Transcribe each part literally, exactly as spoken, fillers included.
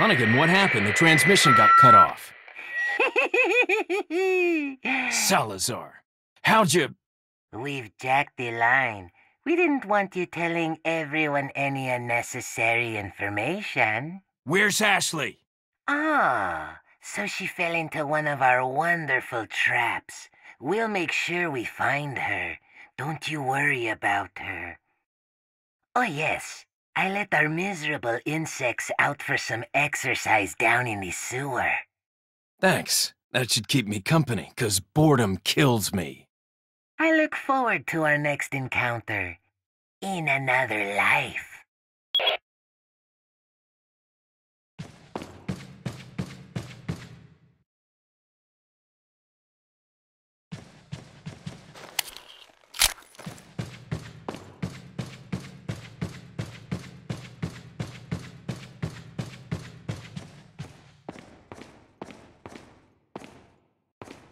Hunnigan, what happened? The transmission got cut off. Salazar, how'd you... We've jacked the line. We didn't want you telling everyone any unnecessary information. Where's Ashley? Ah, so she fell into one of our wonderful traps. We'll make sure we find her. Don't you worry about her. Oh yes, I let our miserable insects out for some exercise down in the sewer. Thanks. That should keep me company, 'cause boredom kills me. I look forward to our next encounter. In another life.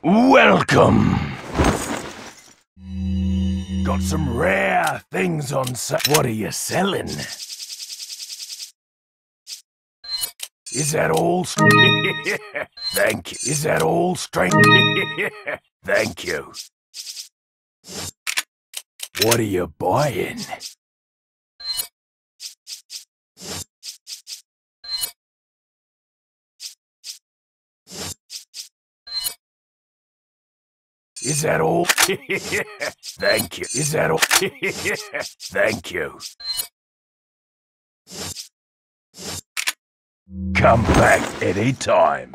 Welcome! Got some rare things on sale. What are you selling? Is that all strength? Thank you. Is that all strength? Thank you. What are you buying? Is that all? Thank you. Is that all? Thank you. Come back any time.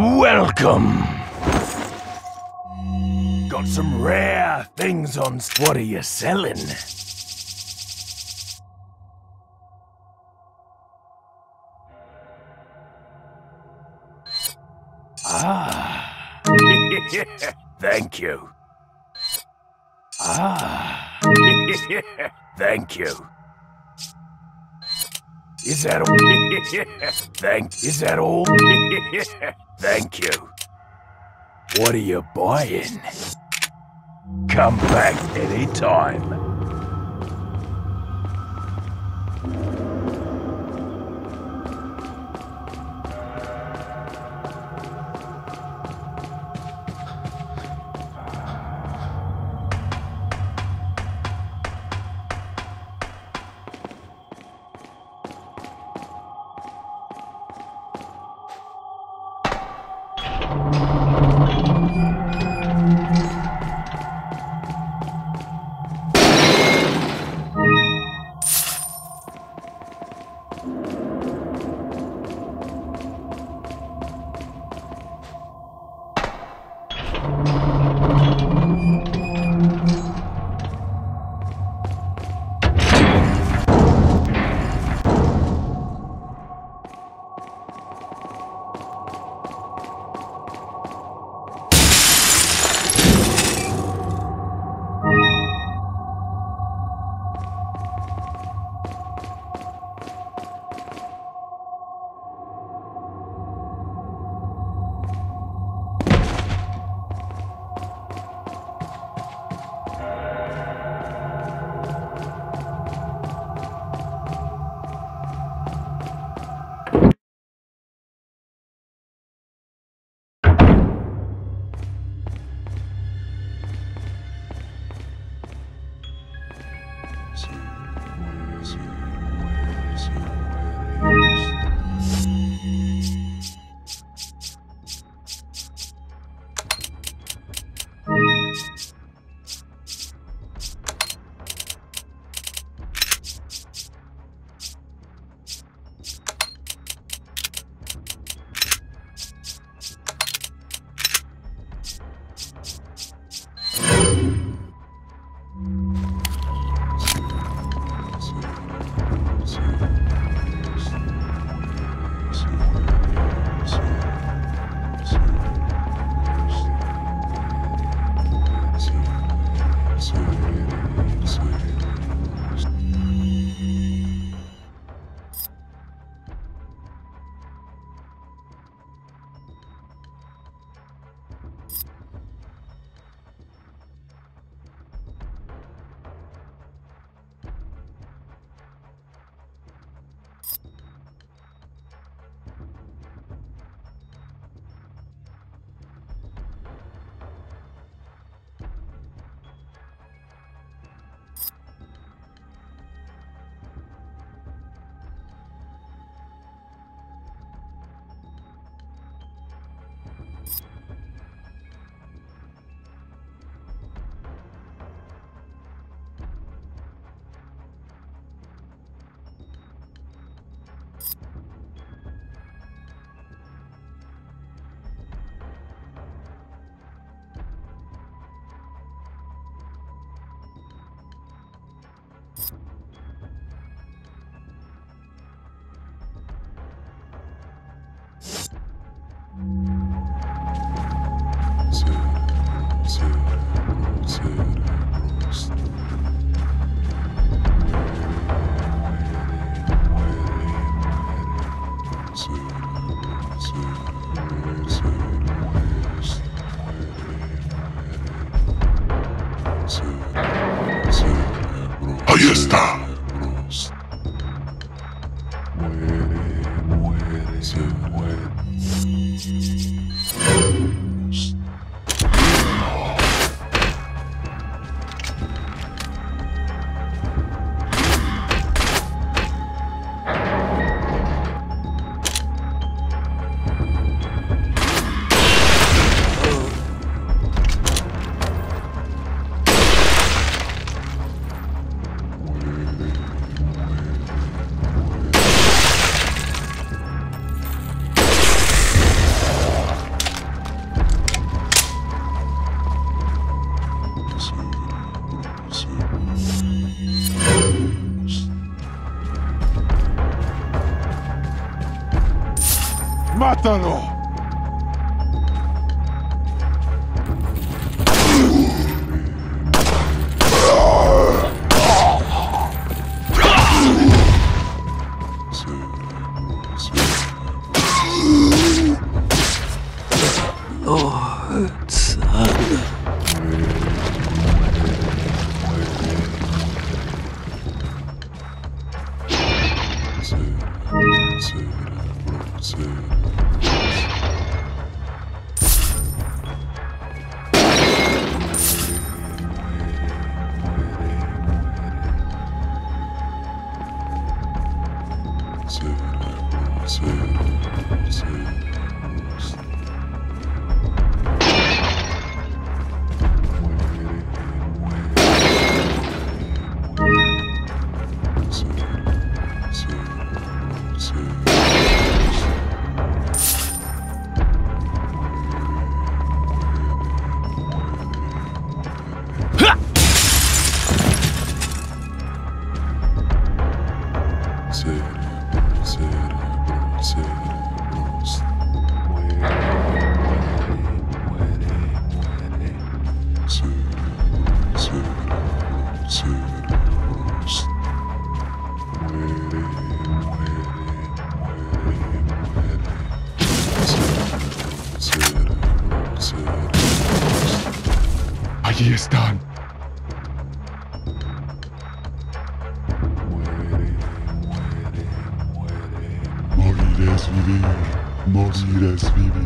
Welcome. Got some rare things on. What are you selling? Ah. Thank you. Ah. Thank you. Is that all? Thank. Is that all? Thank you. What are you buying? Come back anytime. Where ¡Mátalo! Allí están. Muere, muere, muere. Morir es vivir, morir es vivir.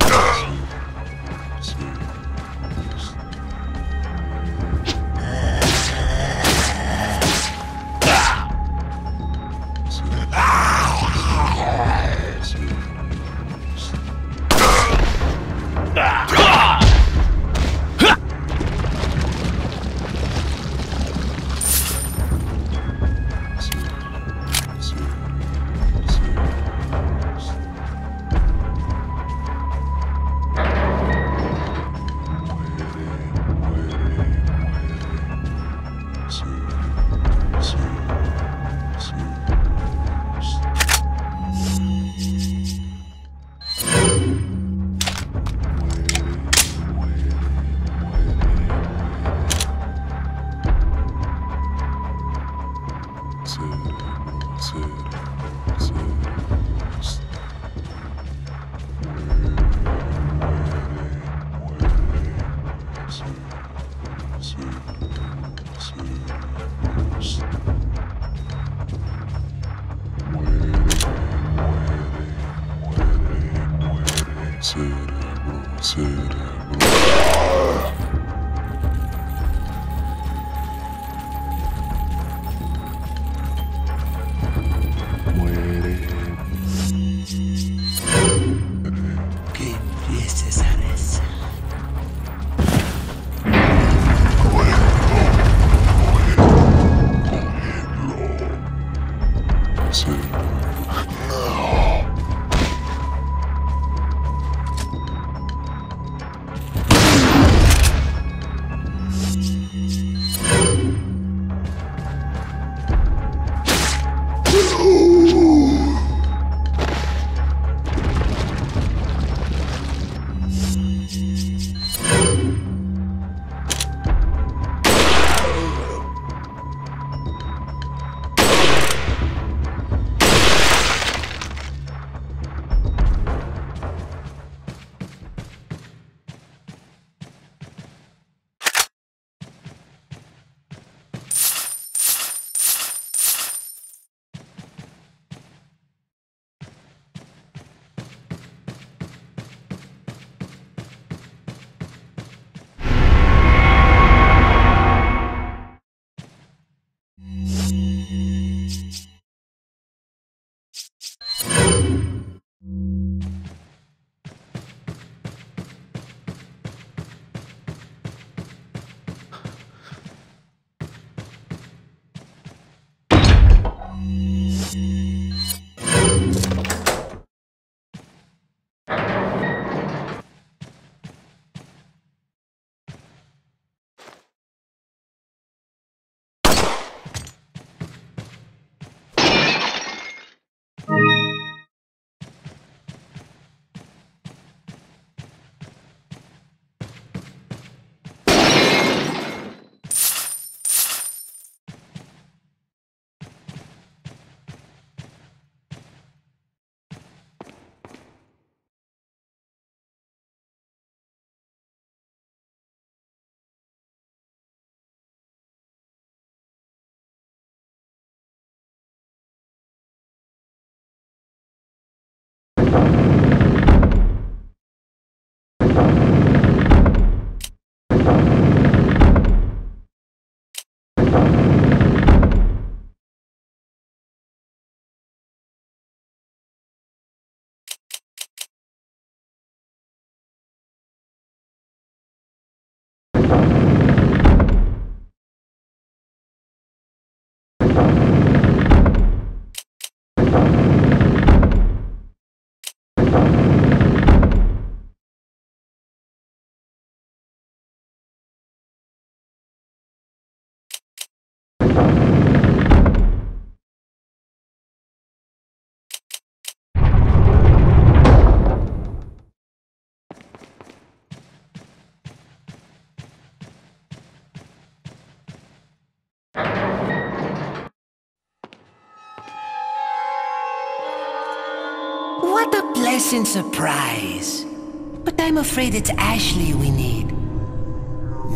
Sí, sí. What a pleasant surprise. But I'm afraid it's Ashley we need.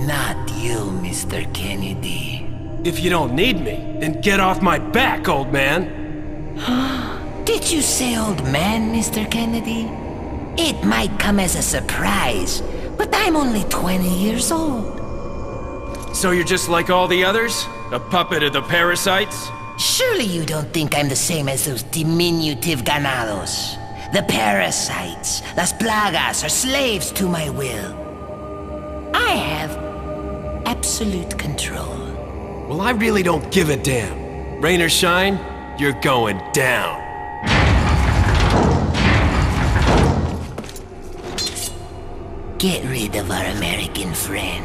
Not you, Mister Kennedy. If you don't need me, then get off my back, old man! Did you say old man, Mister Kennedy? It might come as a surprise, but I'm only twenty years old. So you're just like all the others? A puppet of the parasites? Surely you don't think I'm the same as those diminutive ganados. The parasites, Las Plagas, are slaves to my will. I have absolute control. Well, I really don't give a damn. Rain or shine, you're going down. Get rid of our American friend.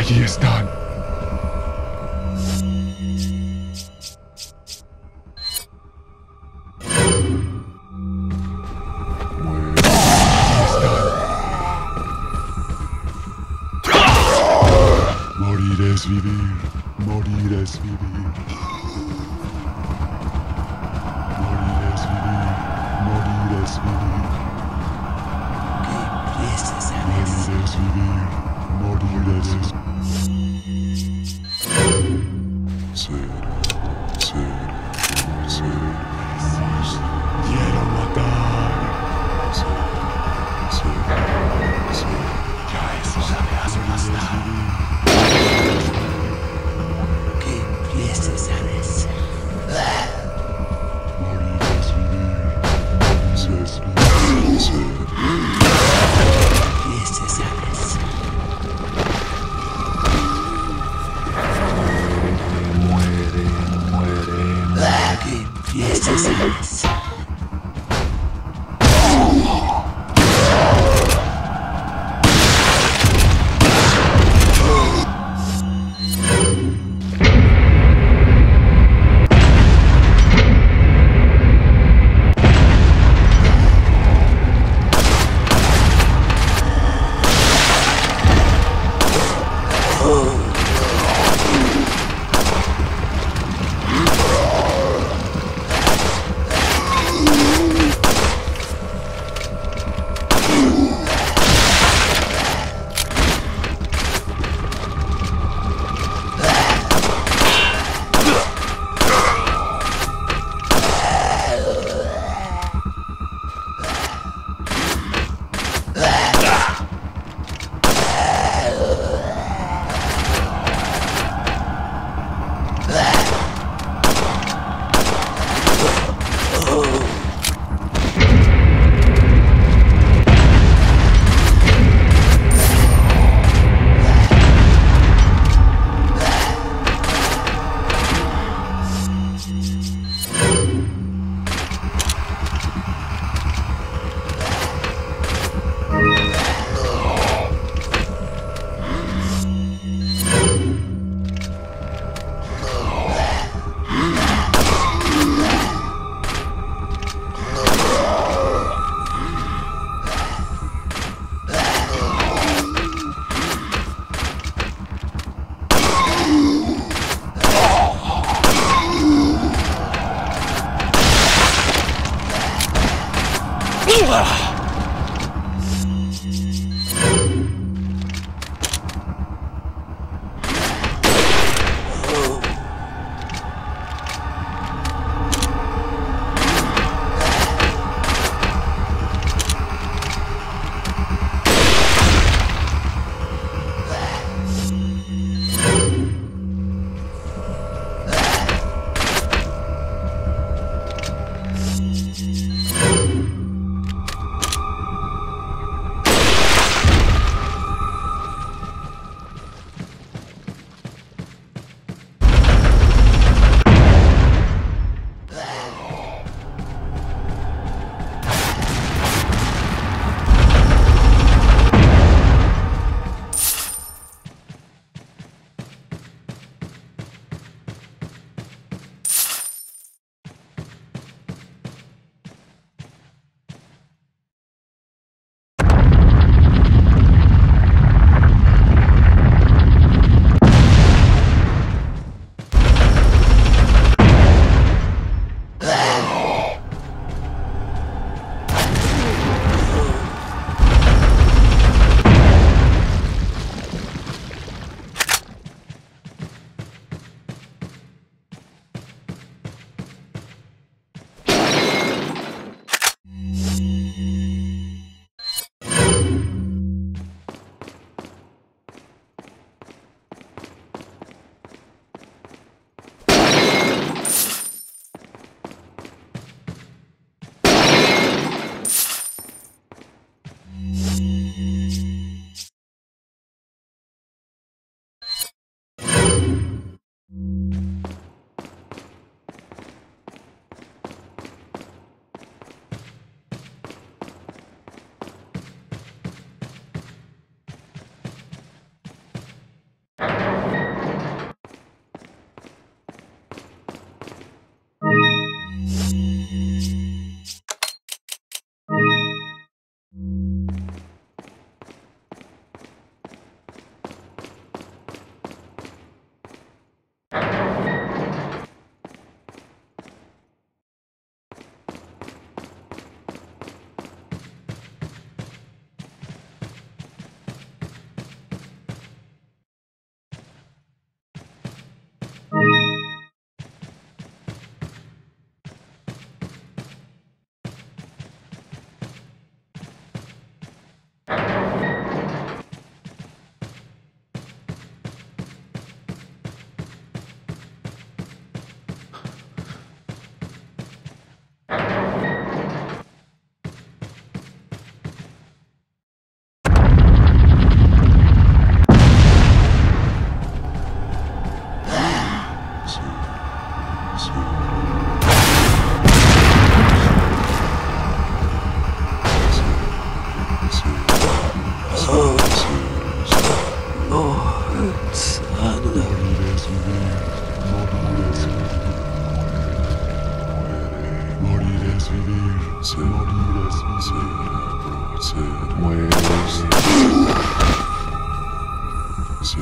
Allí están. Morir es vivir, morir es vivir. Pues... sí.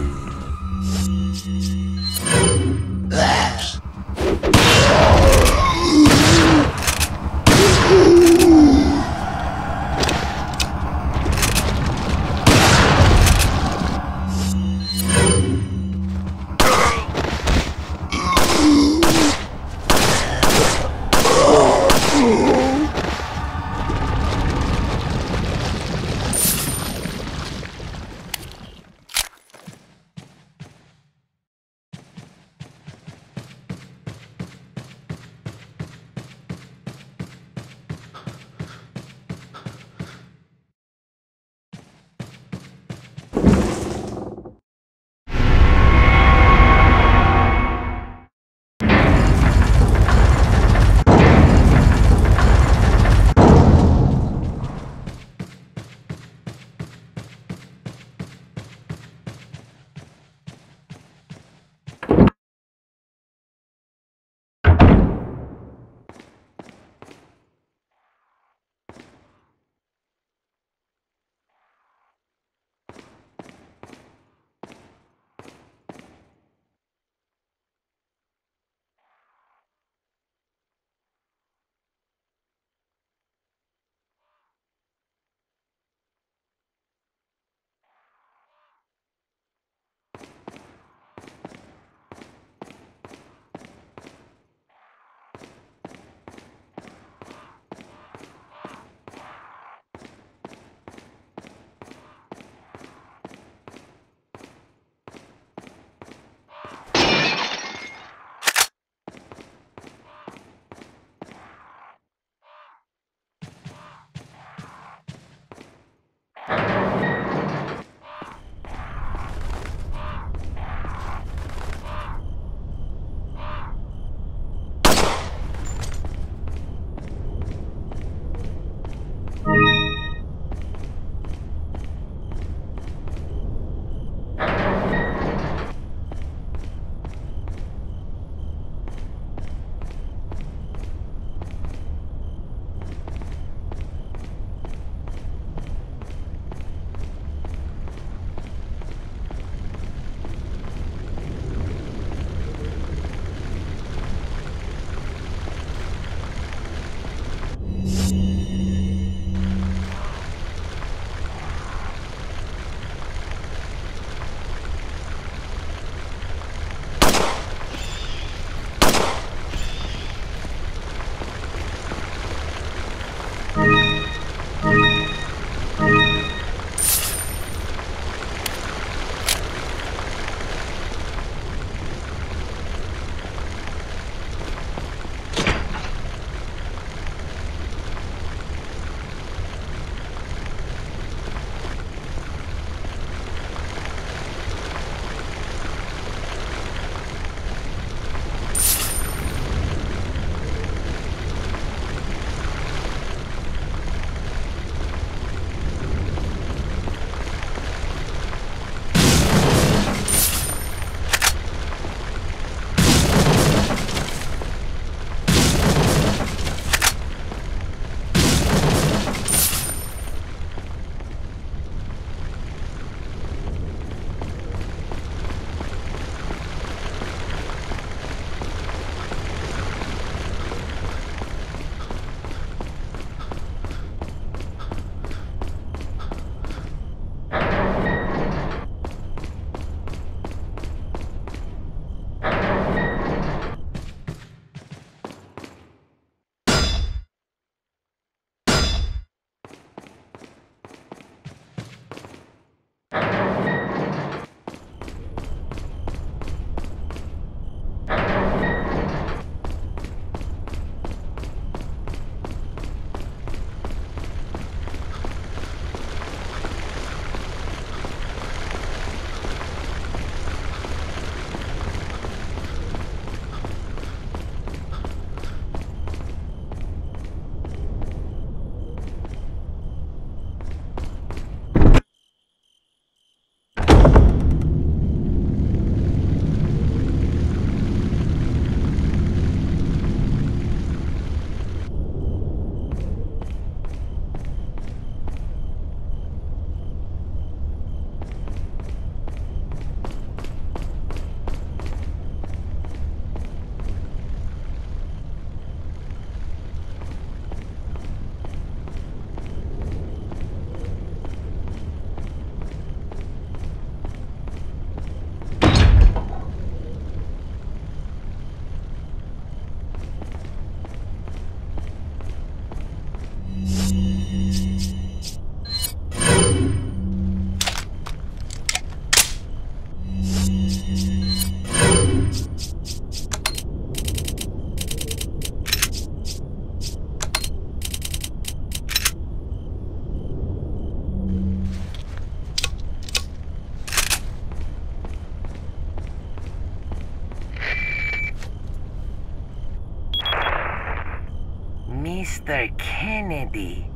Arthur Kennedy.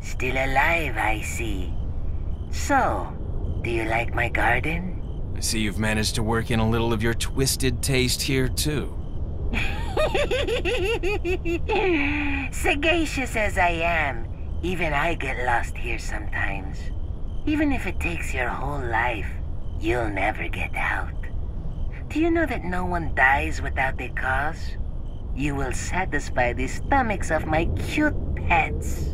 Still alive, I see. So, do you like my garden? I see you've managed to work in a little of your twisted taste here, too. Sagacious as I am, even I get lost here sometimes. Even if it takes your whole life, you'll never get out. Do you know that no one dies without a cause? You will satisfy the stomachs of my cute pets.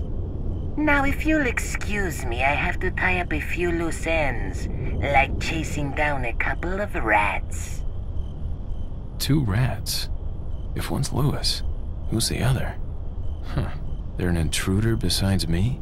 Now if you'll excuse me, I have to tie up a few loose ends, like chasing down a couple of rats. Two rats? If one's Lewis, who's the other? Huh. They're an intruder besides me?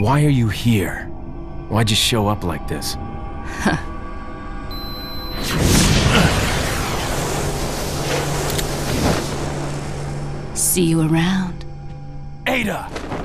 Why are you here? Why'd you show up like this? Huh. See you around. Ada!